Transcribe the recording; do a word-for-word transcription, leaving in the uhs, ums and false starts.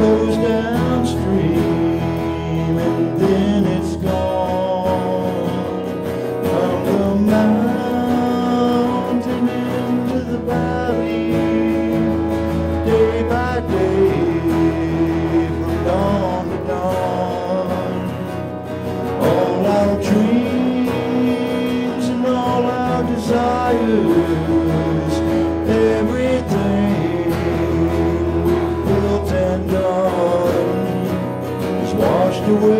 flows downstream and then it's gone. From the mountain into the valley, day by day, from dawn to dawn. All our dreams and all our desires, everything we built and done is washed away.